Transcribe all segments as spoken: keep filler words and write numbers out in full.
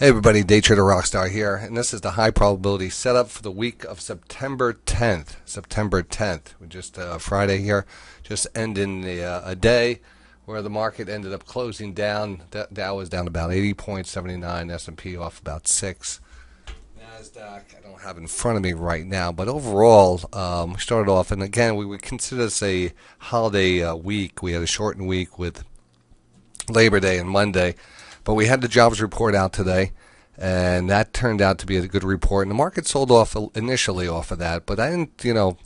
Hey everybody, Daytrader Rockstar here, and this is the high probability setup for the week of September tenth. September tenth, we just uh, Friday here, just ending the, uh, a day where the market ended up closing down. Dow was down about eighty points, seventy-nine. S and P off about six. Nasdaq, I don't have in front of me right now, but overall, um, we started off, and again, we would consider this a holiday uh, week. We had a shortened week with Labor Day and Monday. But we had the jobs report out today, and that turned out to be a good report. And the market sold off initially off of that, but I didn't, you know,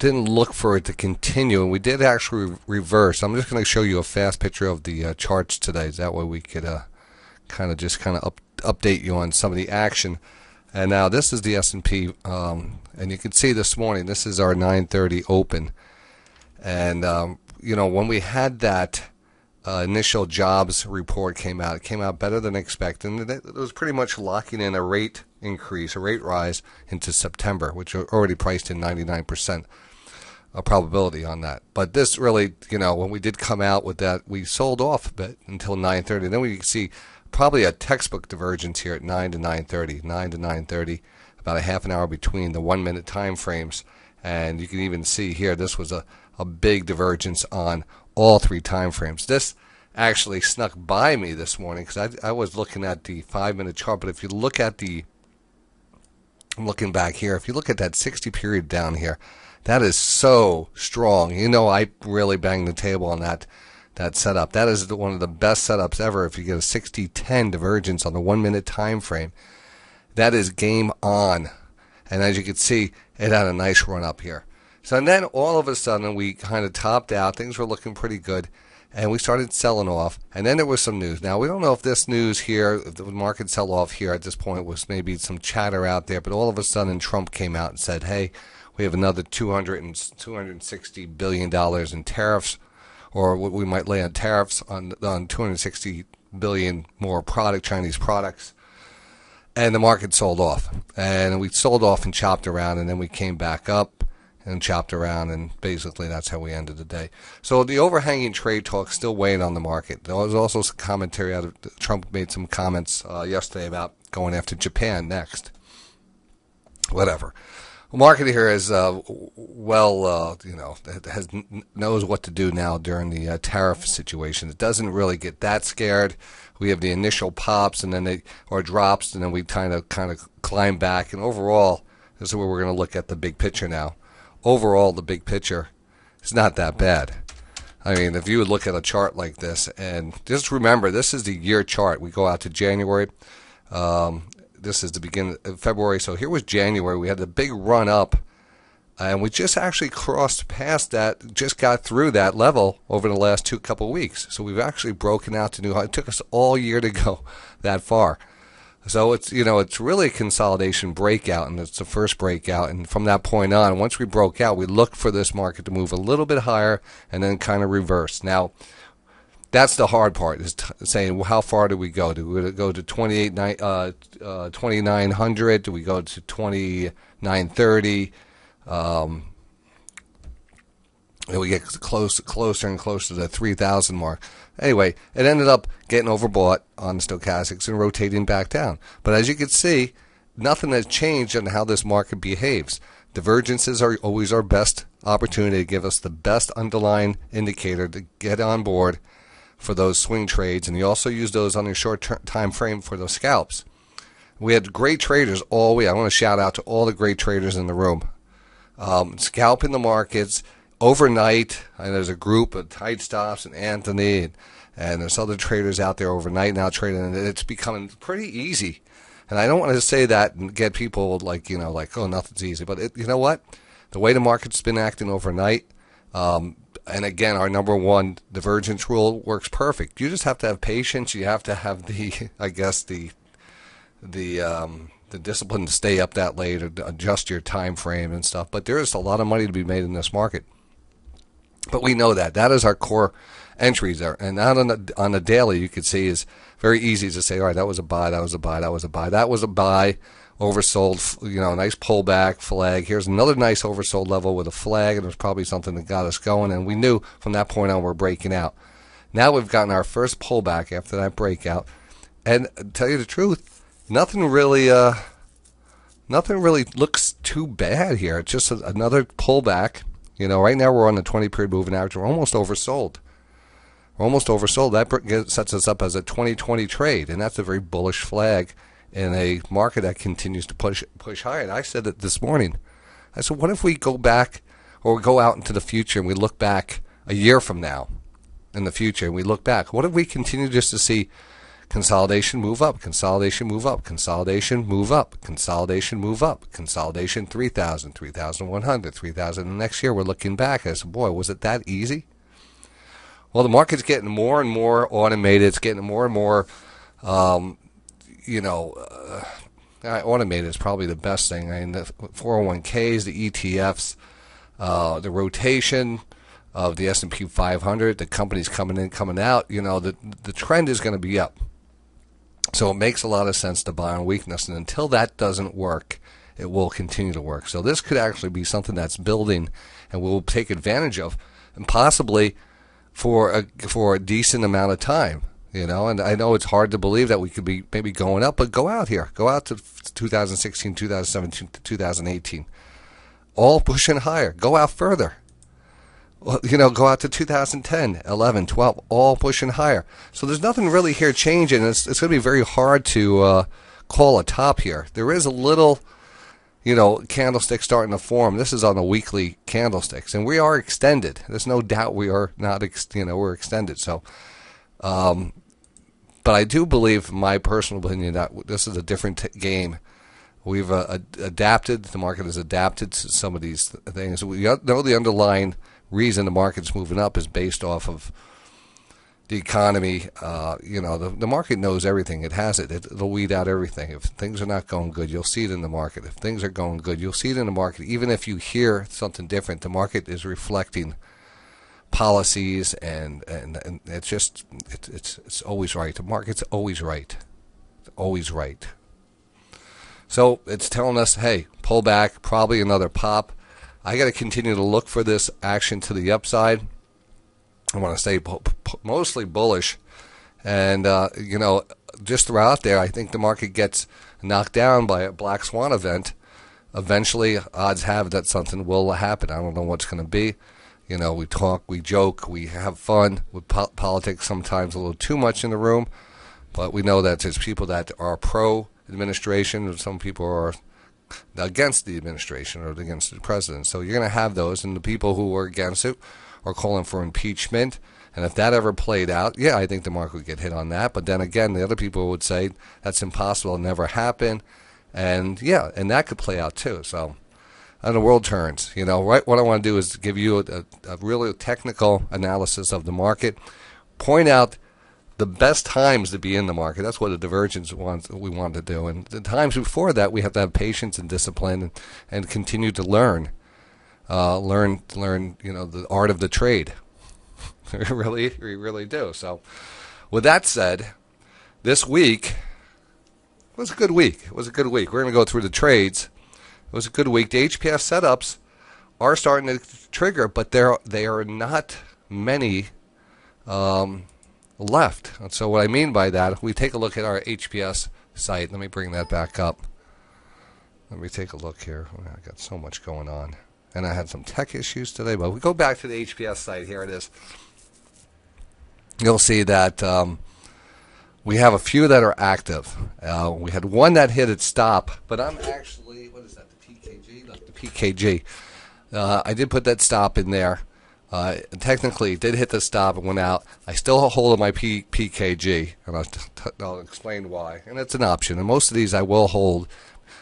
didn't look for it to continue. And we did actually reverse. I'm just going to show you a fast picture of the uh, charts today. That way we could uh, kind of just kind of up, update you on some of the action. And now this is the S and P, um, and you can see this morning. This is our nine thirty open, and um, you know, when we had that. Uh, initial jobs report came out. It came out better than expected. And it was pretty much locking in a rate increase, a rate rise into September, which are already priced in ninety-nine percent of probability on that. But this really, you know, when we did come out with that, we sold off a bit until nine thirty. And then we see probably a textbook divergence here at nine to nine thirty, nine to nine thirty, about a half an hour between the one-minute time frames. And you can even see here, this was a, a big divergence on all three time frames. This actually snuck by me this morning because I, I was looking at the five-minute chart. But if you look at the, I'm looking back here. If you look at that sixty period down here, that is so strong. You know, I really banged the table on that that setup. That is the, one of the best setups ever. If you get a sixty ten divergence on the one-minute time frame, that is game on. And as you can see, it had a nice run up here. So and then all of a sudden we kind of topped out. Things were looking pretty good, and we started selling off. And then there was some news. Now we don't know if this news here, if the market sell off here at this point was maybe some chatter out there. But all of a sudden Trump came out and said, "Hey, we have another two hundred and two hundred sixty billion dollars in tariffs, or what we might lay on tariffs on on two hundred sixty billion more product Chinese products." And the market sold off, and we sold off and chopped around, and then we came back up. And chopped around, and basically that's how we ended the day. So the overhanging trade talk still weighing on the market. There was also some commentary out of Trump made some comments uh, yesterday about going after Japan next. Whatever, the market here is uh, well, uh, you know, has knows what to do now during the uh, tariff situation. It doesn't really get that scared. We have the initial pops, and then they or drops, and then we kind of kind of climb back. And overall, this is where we're going to look at the big picture now. Overall, the big picture is not that bad. I mean, if you would look at a chart like this, and just remember, this is the year chart. We go out to January. Um, this is the beginning of February. So here was January. We had the big run up, and we just actually crossed past that, just got through that level over the last two couple of weeks. So we've actually broken out to new highs. It took us all year to go that far. So it's, you know, it's really a consolidation breakout, and it's the first breakout. And from that point on, once we broke out, we looked for this market to move a little bit higher and then kind of reverse. Now, that's the hard part, is t saying, well, how far do we go? Do we go to twenty-eight, uh, uh, twenty-nine hundred? Do we go to twenty-nine thirty? Um, and we get close, closer and closer to the three thousand mark. Anyway, it ended up getting overbought on stochastics and rotating back down. But as you can see, nothing has changed on how this market behaves. Divergences are always our best opportunity to give us the best underlying indicator to get on board for those swing trades. And you also use those on your short time frame for those scalps. We had great traders all week. I want to shout out to all the great traders in the room. Um, scalping the markets. Overnight, and there's a group of Tide Stops and Anthony, and, and there's other traders out there overnight now trading, and it's becoming pretty easy. And I don't want to say that and get people like, you know, like, oh, nothing's easy. But it, you know what? The way the market's been acting overnight, um, and again, our number one divergence rule works perfect. You just have to have patience. You have to have the, I guess, the, the, um, the discipline to stay up that late or adjust your time frame and stuff. But there is a lot of money to be made in this market. But we know that. That is our core entries there. And out on the, on the daily, you can see is very easy to say, all right, that was a buy, that was a buy, that was a buy. That was a buy, oversold, you know, nice pullback, flag. Here's another nice oversold level with a flag, and it was probably something that got us going. And we knew from that point on we're breaking out. Now we've gotten our first pullback after that breakout. And to tell you the truth, nothing really, uh, nothing really looks too bad here. It's just a, another pullback. You know, right now we're on the twenty-period moving average. We're almost oversold. We're almost oversold. That sets us up as a twenty twenty trade, and that's a very bullish flag in a market that continues to push push higher. And I said it this morning. I said, what if we go back, or we go out into the future, and we look back a year from now in the future, and we look back. What if we continue just to see consolidation move up, consolidation move up, consolidation move up, consolidation move up, consolidation three thousand, three thousand one hundred, three thousand. And next year we're looking back as, boy, was it that easy? Well, the market's getting more and more automated. It's getting more and more, um, you know, uh, automated is probably the best thing. I mean, the four oh one Ks, the E T Fs, uh, the rotation of the S and P five hundred, the companies coming in, coming out, you know, the, the trend is going to be up. So it makes a lot of sense to buy on weakness, and until that doesn't work, it will continue to work. So this could actually be something that's building, and we'll take advantage of, and possibly for a for a decent amount of time, you know. And I know it's hard to believe that we could be maybe going up, but go out here, go out to two thousand sixteen, two thousand seventeen, two thousand eighteen, all pushing higher. Go out further. You know, go out to two thousand ten, eleven, twelve, all pushing higher. So there's nothing really here changing. It's, it's going to be very hard to uh, call a top here. There is a little, you know, candlestick starting to form. This is on the weekly candlesticks, and we are extended. There's no doubt we are not, ex you know, we're extended. So, um, but I do believe, in my personal opinion, that this is a different t game. We've uh, ad adapted. The market has adapted to some of these things. We know the underlying reason the market's moving up is based off of the economy. Uh, you know, the, the market knows everything. It has it. it. It'll weed out everything. If things are not going good, you'll see it in the market. If things are going good, you'll see it in the market. Even if you hear something different, the market is reflecting policies, and, and, and it's just, it, it's, it's always right. The market's always right. It's always right. So it's telling us, hey, pull back, probably another pop. I got to continue to look for this action to the upside. I want to stay mostly bullish. And, uh, you know, just throughout there, I think the market gets knocked down by a black swan event. Eventually, odds have that something will happen. I don't know what's going to be. You know, we talk, we joke, we have fun with po politics, sometimes a little too much in the room. But we know that there's people that are pro-administration, and some people are against the administration or against the president. So you're going to have those, and the people who are against it are calling for impeachment. And if that ever played out, yeah, I think the market would get hit on that. But then again, the other people would say that's impossible, it'll never happen. And yeah, and that could play out too. So, and the world turns. You know, right? What I want to do is give you a, a really technical analysis of the market, point out the best times to be in the market. That's what a divergence wants, we want to do. And the times before that, we have to have patience and discipline, and, and continue to learn, uh, learn, learn. You know, the art of the trade. we really, we really do. So, with that said, this week was a good week. It was a good week. We're going to go through the trades. It was a good week. The H P S setups are starting to trigger, but there they are not many. Um, left. And so what I mean by that, if we take a look at our H P S site, let me bring that back up. Let me take a look here. I got so much going on. And I had some tech issues today, but if we go back to the H P S site, here it is. You'll see that um, we have a few that are active. Uh, we had one that hit its stop, but I'm actually, what is that, the P K G? Look, the P K G. Uh, I did put that stop in there. Uh, technically, it did hit the stop and went out. I still hold my P PKG, and I'll, t I'll explain why. And it's an option. And most of these I will hold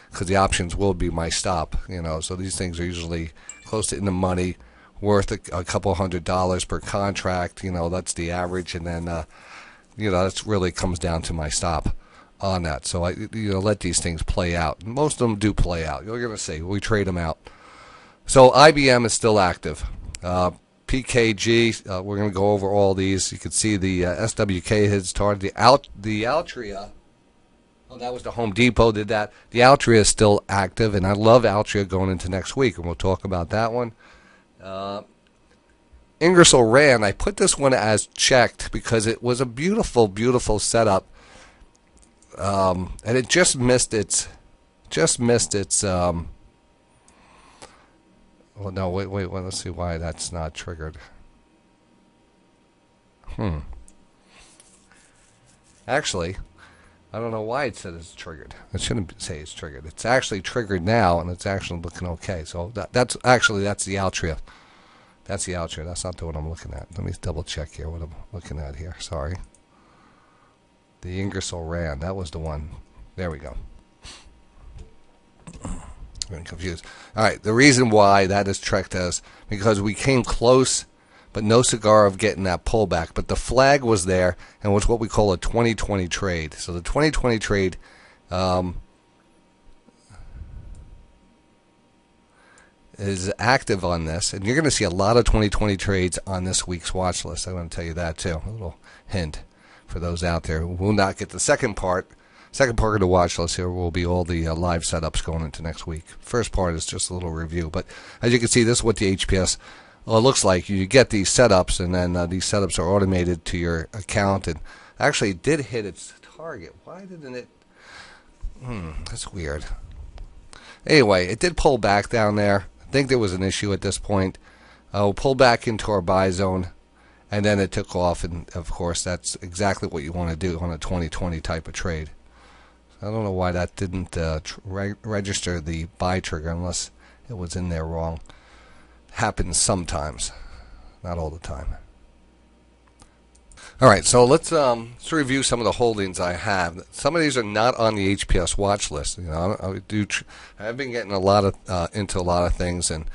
because the options will be my stop. You know, so these things are usually close to in the money, worth a, a couple hundred dollars per contract. You know, that's the average, and then uh, you know, that's really comes down to my stop on that. So I, you know, let these things play out. Most of them do play out. You're gonna see we trade them out. So I B M is still active. Uh, P K G, uh, we're going to go over all these. You can see the uh, S W K has started. The Alt, the Altria, oh, that was the Home Depot did that. The Altria is still active, and I love Altria going into next week, and we'll talk about that one. Uh, Ingersoll Rand, I put this one as checked because it was a beautiful, beautiful setup. um, and it just missed its, just missed its. Um, well, no, wait, wait, wait, let's see why that's not triggered. Hmm. Actually, I don't know why it said it's triggered. It shouldn't say it's triggered. It's actually triggered now, and it's actually looking okay. So that, that's actually that's the Altria. That's the Altria. That's not the one I'm looking at. Let me double check here what I'm looking at here. Sorry. The Ingersoll Rand. That was the one. There we go. I'm getting confused. All right. The reason why that has tricked us because we came close, but no cigar of getting that pullback. But the flag was there, and was what we call a twenty twenty trade. So the twenty twenty trade, um, is active on this, and you're going to see a lot of twenty twenty trades on this week's watch list. I want to tell you that too. A little hint for those out there who will not get the second part. Second part of the watch list here will be all the uh, live setups going into next week. First part is just a little review. But as you can see, this is what the H P S. Well, it looks like you get these setups, and then uh, these setups are automated to your account. And actually, it did hit its target. Why didn't it? Hmm, that's weird. Anyway, it did pull back down there. I think there was an issue at this point. Uh, we'll pull back into our buy zone, and then it took off. And of course, that's exactly what you want to do on a twenty twenty type of trade. So I don't know why that didn't uh, tr re register the buy trigger, unless it was in there wrong. Happens sometimes, not all the time. All right, so let's um let's review some of the holdings I have. Some of these are not on the H P S watch list. You know, I, I do. Tr I've been getting a lot of uh, into a lot of things, and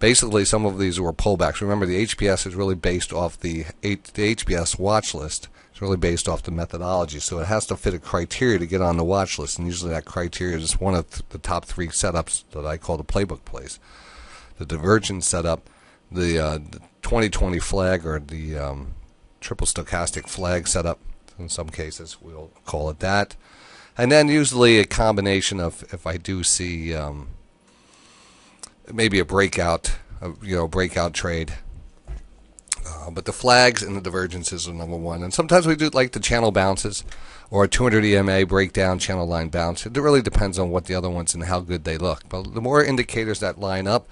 basically some of these were pullbacks. Remember, the H P S is really based off the the H P S watch list. It's really based off the methodology, so it has to fit a criteria to get on the watch list, and usually that criteria is one of th the top three setups that I call the playbook plays. The divergence setup, the, uh, the twenty twenty flag, or the um, triple stochastic flag setup. In some cases, we'll call it that. And then usually a combination of, if I do see um, maybe a breakout, a, you know, breakout trade. Uh, but the flags and the divergences are number one. And sometimes we do like the channel bounces or a two hundred E M A breakdown channel line bounce. It really depends on what the other ones and how good they look. But the more indicators that line up,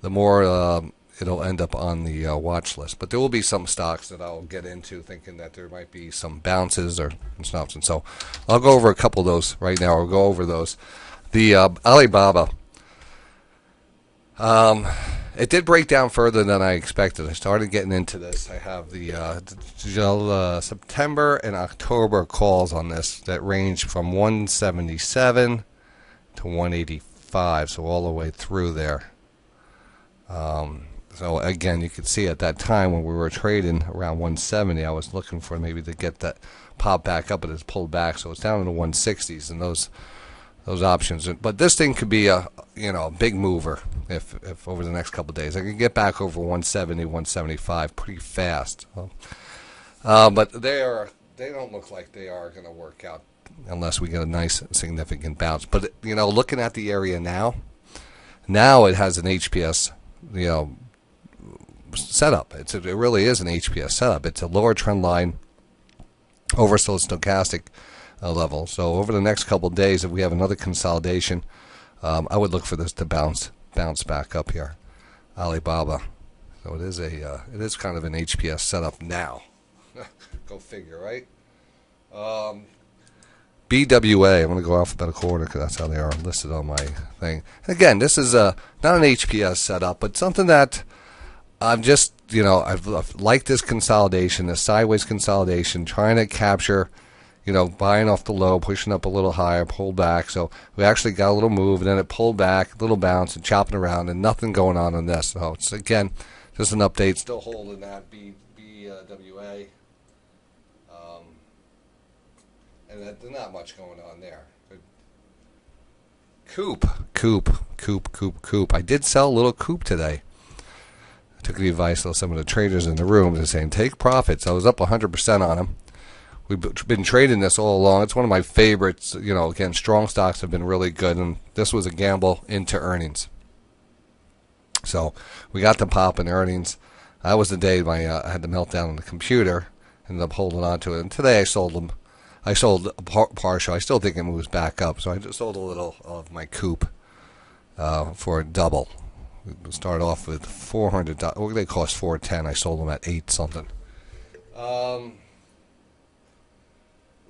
the more uh, it'll end up on the uh, watch list. But there will be some stocks that I'll get into thinking that there might be some bounces or snuffs. And so I'll go over a couple of those right now. I'll go over those. The uh, Alibaba. Um, it did break down further than I expected. I started getting into this. I have the uh, uh, September and October calls on this that range from one seventy-seven to one eighty-five, so all the way through there. Um, so again, you could see at that time when we were trading around one seventy, I was looking for maybe to get that pop back up, but it's pulled back, so it's down in the one sixties, and those those options. But this thing could be a you know a big mover if if over the next couple of days I can get back over one seventy, one seventy-five pretty fast. Well, uh, but they are they don't look like they are going to work out unless we get a nice significant bounce. But you know, looking at the area now, now it has an H P S. You know, setup. It's a, it really is an H P S setup. It's a lower trend line, oversold stochastic uh, level. So over the next couple of days, if we have another consolidation, um, I would look for this to bounce bounce back up here, Alibaba. So it is a uh, it is kind of an H P S setup now. Go figure, right? Um, B W A. I'm going to go alphabetical order because that's how they are listed on my thing. And again, this is a not an H P S setup, but something that I'm just you know I've, I've liked this consolidation, this sideways consolidation, trying to capture, you know, buying off the low, pushing up a little higher, pull back. So we actually got a little move, and then it pulled back, a little bounce, and chopping around, and nothing going on in this. So it's again just an update. Still holding that B W A. And that, there's not much going on there. Coop, Coop, Coop, Coop, Coop. I did sell a little Coop today. I took the advice of some of the traders in the room. They're saying, take profits. I was up one hundred percent on them. We've been trading this all along. It's one of my favorites. You know, again, strong stocks have been really good. And this was a gamble into earnings. So we got the pop in earnings. That was the day my, uh, I had the meltdown on the computer. Ended up holding on to it. And today I sold them. I sold a par partial. I still think it moves back up, so I just sold a little of my Coop uh, for a double. We started off with four hundred. Well, they cost four ten. I sold them at eight something. Um,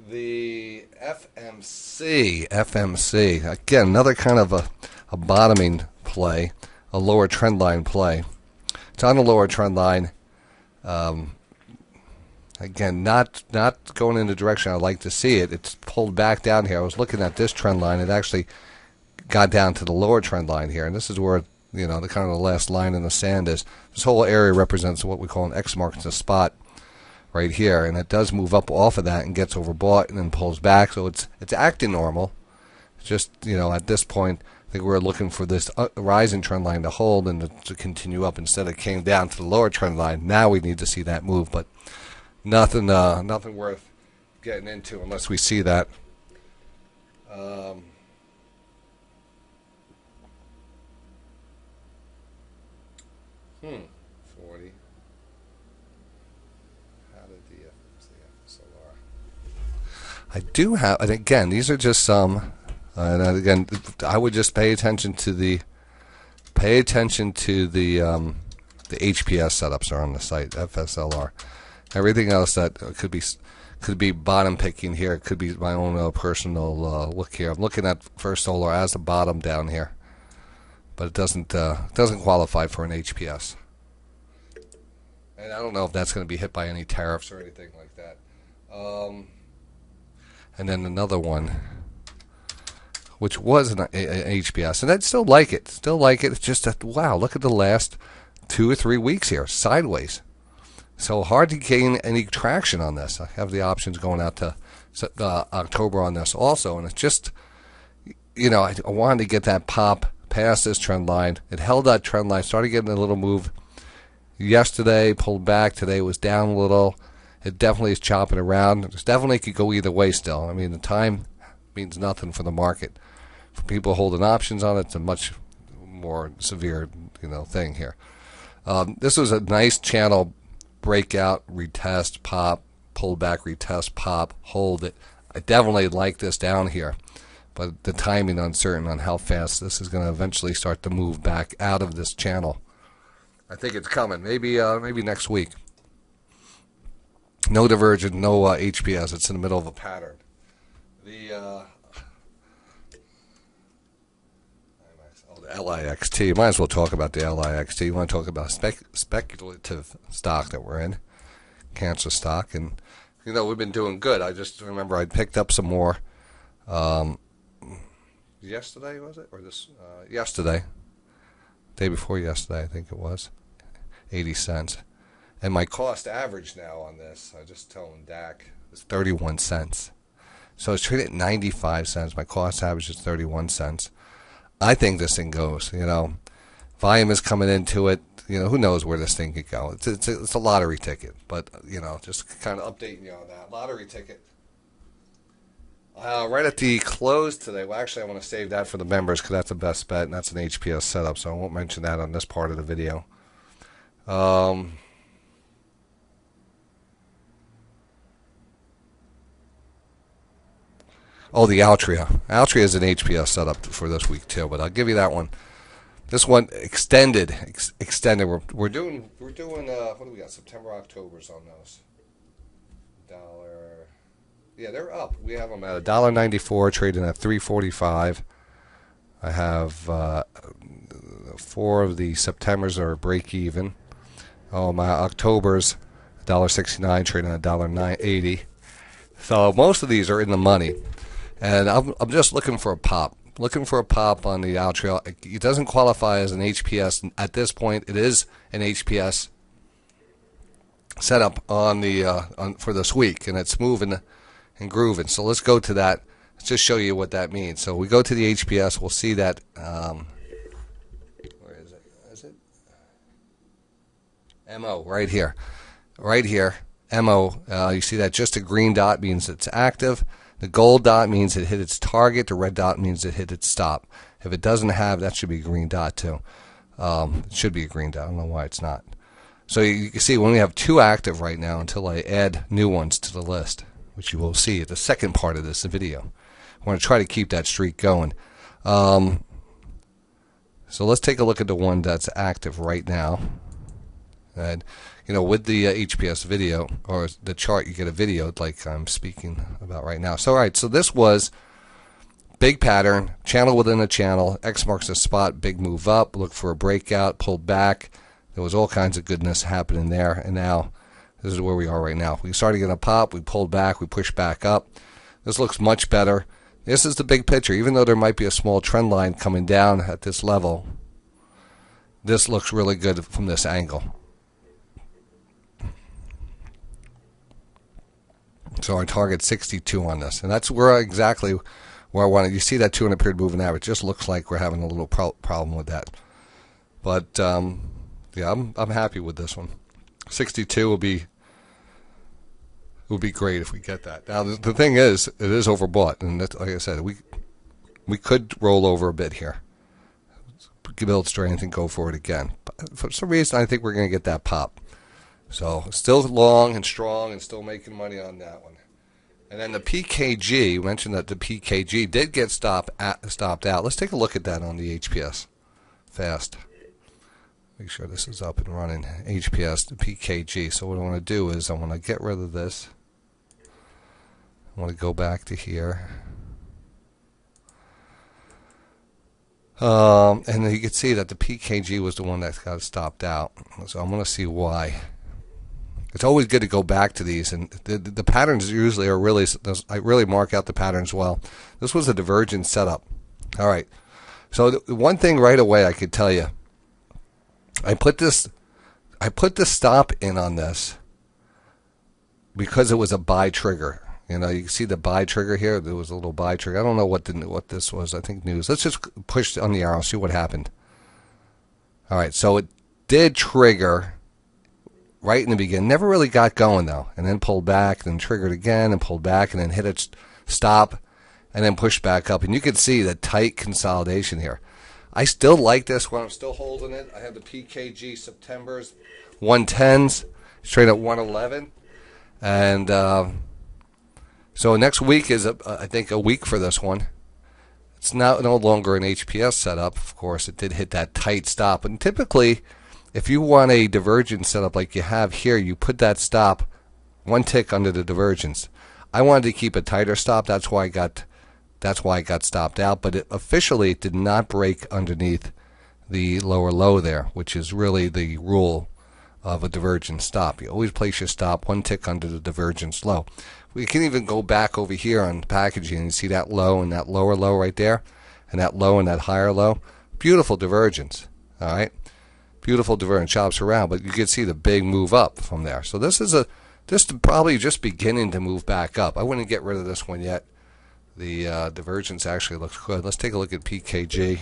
the F M C, F M C again, another kind of a, a bottoming play, a lower trend line play. It's on the lower trend line. Um, again, not not going in the direction I like to see it. It's pulled back down here. I was looking at this trend line. It actually got down to the lower trend line here, and this is where, you know, the kind of the last line in the sand is. This whole area represents what we call an X marks the spot right here, and it does move up off of that and gets overbought and then pulls back. So it's it's acting normal. It's just, you know, at this point, I think we're looking for this rising trend line to hold and to, to continue up. Instead, it came down to the lower trend line. Now we need to see that move, but nothing, uh, nothing worth getting into unless we see that. Um, hmm, forty. How did the F M C Solar? I do have, and again, these are just some. Um, Uh, and again, I would just pay attention to the pay attention to the um, the H P S setups are on the site. F S L R, everything else that could be could be bottom picking here. It could be my own uh, personal uh, look here. I'm looking at First Solar as a bottom down here, but it doesn't uh, doesn't qualify for an H P S. And I don't know if that's going to be hit by any tariffs or anything like that. Um, and then another one, which was an H P S, and I'd still like it, still like it. It's just that, wow, look at the last two or three weeks here, sideways. So hard to gain any traction on this. I have the options going out to uh, October on this also, and it's just, you know, I wanted to get that pop past this trend line. It held that trend line, started getting a little move yesterday, pulled back, today was down a little. It definitely is chopping around. It definitely could go either way still. I mean, the time means nothing for the market. For people holding options on it, it's a much more severe, you know, thing here. Um, this was a nice channel breakout, retest, pop, pull back, retest, pop, hold it. I definitely like this down here, but the timing uncertain on how fast this is going to eventually start to move back out of this channel. I think it's coming. Maybe, uh, maybe next week. No divergent, no uh, H P S. It's in the middle of a pattern. The, uh, oh, the L I X T. Might as well talk about the L I X T. You want to talk about spec speculative stock that we're in, cancer stock, and you know we've been doing good. I just remember I picked up some more um, yesterday, was it, or this uh, yesterday, day before yesterday, I think it was, eighty cents, and my cost average now on this, I just told Dak, is thirty-one cents. So it's traded at ninety-five cents. My cost average is thirty-one cents. I think this thing goes, you know. Volume is coming into it. You know, who knows where this thing could go. It's, it's, it's a lottery ticket. But, you know, just kind of updating you on that. Lottery ticket. Uh, right at the close today. Well, actually, I want to save that for the members because that's the best bet. And that's an H P S setup. So I won't mention that on this part of the video. Um... Oh, the Altria. Altria is an H P S setup for this week too, but I'll give you that one. This one extended, ex extended. We're we're doing we're doing uh, what do we got? September, October's on those. Dollar, yeah, they're up. We have them at a dollar ninety-four, trading at three forty-five. I have uh, four of the September's are break even. Oh, my October's a dollar sixty-nine, trading at a dollar nine eighty. So most of these are in the money. And I'm, I'm just looking for a pop. Looking for a pop on the Altria. It doesn't qualify as an H P S. At this point, it is an H P S setup on the, uh, on, for this week. And it's moving and grooving. So let's go to that. Let's just show you what that means. So we go to the H P S. We'll see that. Um, where is it? Is it? M O right here. Right here. M O. Uh, you see that just a green dot means it's active. The gold dot means it hit its target. The red dot means it hit its stop. If it doesn't have, that should be a green dot too. Um, it should be a green dot. I don't know why it's not. So you, you can see we only have two active right now until I add new ones to the list. which you will see at the second part of this video. I want to try to keep that streak going. Um, so let's take a look at the one that's active right now. And, you know, with the uh, H P S video, or the chart, you get a video like I'm speaking about right now. So, all right, so this was big pattern, channel within a channel, X marks the spot, big move up, look for a breakout, pulled back. There was all kinds of goodness happening there, and now this is where we are right now. We started getting a pop, we pulled back, we pushed back up. This looks much better. This is the big picture. Even though there might be a small trend line coming down at this level, this looks really good from this angle. So our target's sixty-two on this, and that's where exactly where I wanted. You see that two hundred period moving average? Just looks like we're having a little pro problem with that. But um, yeah, I'm I'm happy with this one. sixty-two will be will be great if we get that. Now the, the thing is, it is overbought, and that's, like I said, we we could roll over a bit here, build strength, and go for it again. But for some reason, I think we're going to get that pop. So still long and strong and still making money on that one. And then the P K G, you mentioned that the P K G did get stopped at, stopped out. Let's take a look at that on the H P S fast. Make sure this is up and running. H P S, the P K G. So what I want to do is I want to get rid of this. I want to go back to here. Um, and you can see that the P K G was the one that got stopped out. So I'm going to see why. It's always good to go back to these, and the, the patterns usually are really, I really mark out the patterns well. This was a divergent setup. All right. So the one thing right away I could tell you, I put this, I put the stop in on this because it was a buy trigger. You know, you can see the buy trigger here. There was a little buy trigger. I don't know what the, what this was. I think news. Let's just push on the arrow, see what happened. All right. So it did trigger right in the beginning, never really got going though, and then pulled back, then triggered again, and pulled back, and then hit its stop, and then pushed back up. And you can see the tight consolidation here. I still like this one. I'm still holding it. I have the P K G September's one tens, straight at one eleven, and uh, so next week is a, I think a week for this one. It's now no longer an H P S setup. Of course, it did hit that tight stop, and typically, if you want a divergence setup like you have here, you put that stop one tick under the divergence. I wanted to keep a tighter stop. That's why I got, that's why I got stopped out. But it officially did not break underneath the lower low there, which is really the rule of a divergence stop. You always place your stop one tick under the divergence low. We can even go back over here on packaging and see that low and that lower low right there, and that low and that higher low. Beautiful divergence. All right. Beautiful divergence chops around, but you can see the big move up from there. So this is a this probably just beginning to move back up. I wouldn't get rid of this one yet. The uh, divergence actually looks good. Let's take a look at P K G.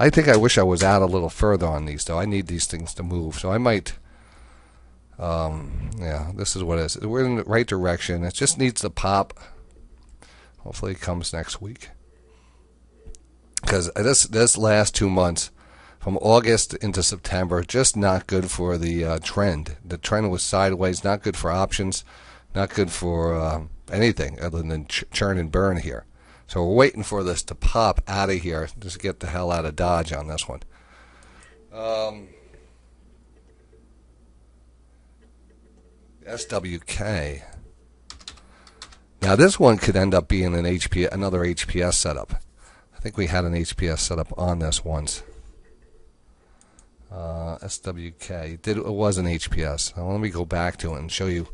I think I wish I was out a little further on these though. I need these things to move, so I might. Um, yeah, this is what it is. We're in the right direction. It just needs to pop. Hopefully, it comes next week. Because this this last two months, from August into September, just not good for the uh, trend. The trend was sideways, not good for options, not good for uh, anything other than ch churn and burn here. So we're waiting for this to pop out of here. Just get the hell out of Dodge on this one. Um, S W K. Now this one could end up being an H P, another H P S setup. I think we had an H P S setup on this once. Uh, S W K. It, did, it was an H P S. Now let me go back to it and show you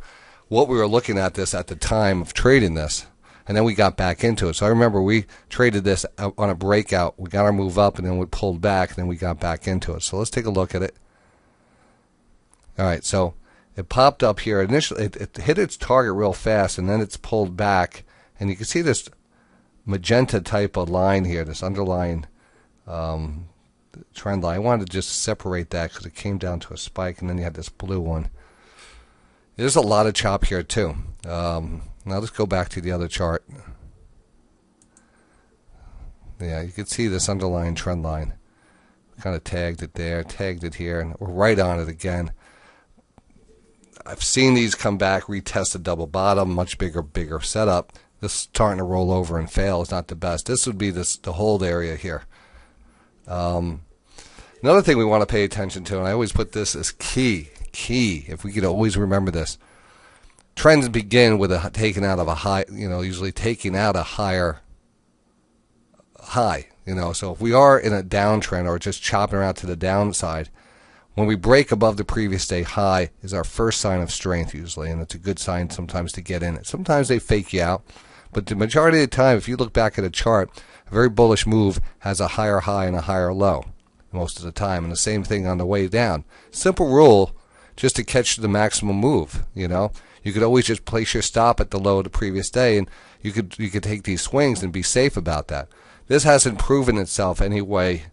what we were looking at this at the time of trading this, and then we got back into it. So I remember we traded this on a breakout. We got our move up, and then we pulled back, and then we got back into it. So let's take a look at it. All right, so it popped up here. Initially, it, it hit its target real fast, and then it's pulled back, and you can see this magenta type of line here, this underlying um, trend line. I wanted to just separate that because it came down to a spike, and then you had this blue one. There's a lot of chop here too. Um, now let's go back to the other chart. Yeah, you can see this underlying trend line. Kind of tagged it there, tagged it here, and we're right on it again. I've seen these come back, retest a double bottom, much bigger, bigger setup. This is starting to roll over and fail is not the best. This would be this, the hold area here. Um, another thing we want to pay attention to, and I always put this as key, key, if we could always remember this. Trends begin with a taking out of a high, you know, usually taking out a higher high, you know. So if we are in a downtrend or just chopping around to the downside, when we break above the previous day high is our first sign of strength usually, and it's a good sign sometimes to get in it. Sometimes they fake you out, but the majority of the time, if you look back at a chart, a very bullish move has a higher high and a higher low most of the time, and the same thing on the way down. Simple rule, just to catch the maximum move, you know. You could always just place your stop at the low of the previous day, and you could you could take these swings and be safe about that. This hasn't proven itself anyway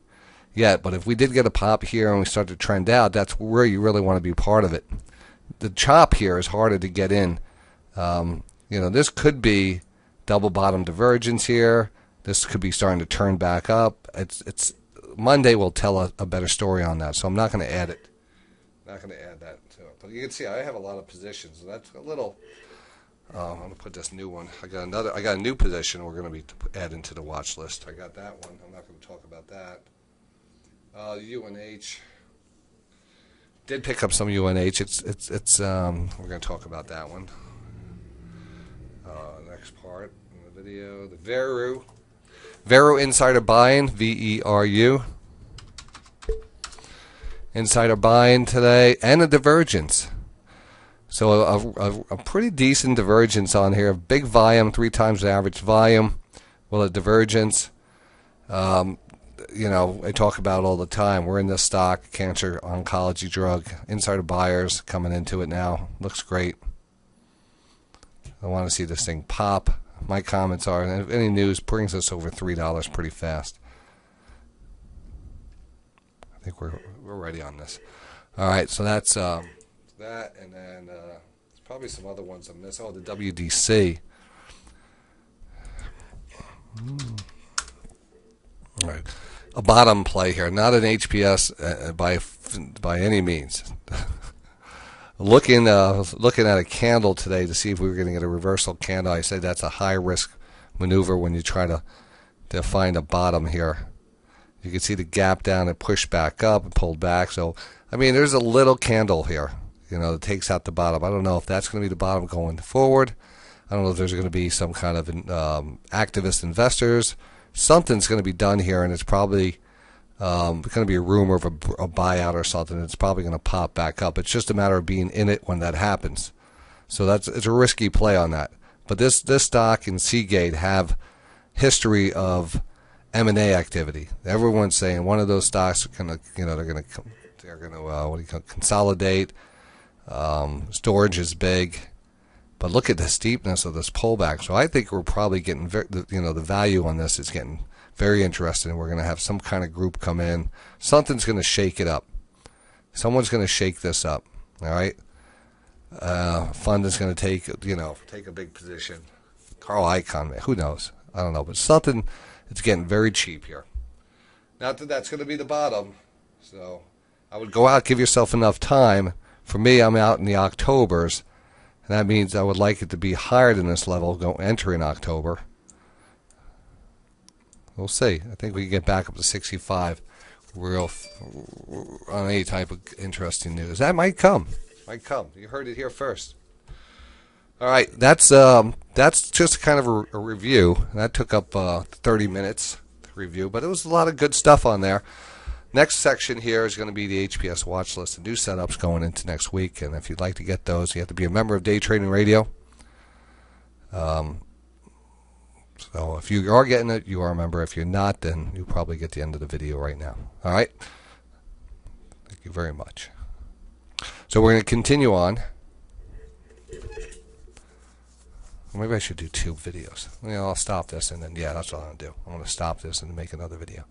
yet, but if we did get a pop here and we start to trend out, that's where you really want to be part of it. The chop here is harder to get in. Um, you know, this could be double bottom divergence here. This could be starting to turn back up. It's it's Monday will tell a, a better story on that, so I'm not going to add it. Not going to add that. But you can see I have a lot of positions. That's a little. Um, I'm going to put this new one. I got another. I got a new position we're going to be adding to the watch list. I got that one. I'm not going to talk about that. Uh, U N H did pick up some U N H. It's it's it's. Um, we're going to talk about that one. Uh, next part in the video. The Veru, Veru insider buying. V E R U. Insider buying today, and a divergence. So a, a, a pretty decent divergence on here. Big volume, three times the average volume. Well, a divergence. Um, you know, I talk about it all the time. We're in this stock, cancer, oncology drug. Insider buyers coming into it now. Looks great. I want to see this thing pop. My comments are, and if any news brings us over three dollars pretty fast. I think we're we're ready on this. All right, so that's um, that, and then uh, there's probably some other ones I missed. Oh, the W D C. Mm. All right, a bottom play here, not an H P S uh, by by any means. looking uh, looking at a candle today to see if we were going to get a reversal candle. I said that's a high risk maneuver when you try to to find a bottom here. You can see the gap down and pushed back up and pulled back. So, I mean, there's a little candle here, you know, that takes out the bottom. I don't know if that's going to be the bottom going forward. I don't know if there's going to be some kind of um, activist investors. Something's going to be done here, and it's probably um, going to be a rumor of a, a buyout or something. It's probably going to pop back up. It's just a matter of being in it when that happens. So that's it's a risky play on that. But this, this stock and Seagate have history of M and A activity. Everyone's saying one of those stocks are going to, you know, they're going to, they're going to, uh, what do you call, consolidate. Um, storage is big, but look at the steepness of this pullback. So I think we're probably getting, very, you know, the value on this is getting very interesting. We're going to have some kind of group come in. Something's going to shake it up. Someone's going to shake this up. All right. Uh, fund is going to take, you know, take a big position. Carl Icahn, who knows? I don't know, but something. It's getting very cheap here. Not that that's going to be the bottom. So I would go out, give yourself enough time. For me, I'm out in the Octobers, and that means I would like it to be higher than this level go enter in October. We'll see. I think we can get back up to sixty-five real on any type of interesting news. That might come. Might come. You heard it here first. All right, that's um, that's just kind of a, a review. That took up uh, thirty minutes to review, but it was a lot of good stuff on there. Next section here is going to be the H P S watch list and new setups going into next week. And if you'd like to get those, you have to be a member of Day Trading Radio. Um, so if you are getting it, you are a member. If you're not, then you'll probably get the end of the video right now. All right, thank you very much. So we're going to continue on. Maybe I should do two videos. You know, I'll stop this and then, yeah, that's what I'm going to do. I'm going to stop this and make another video.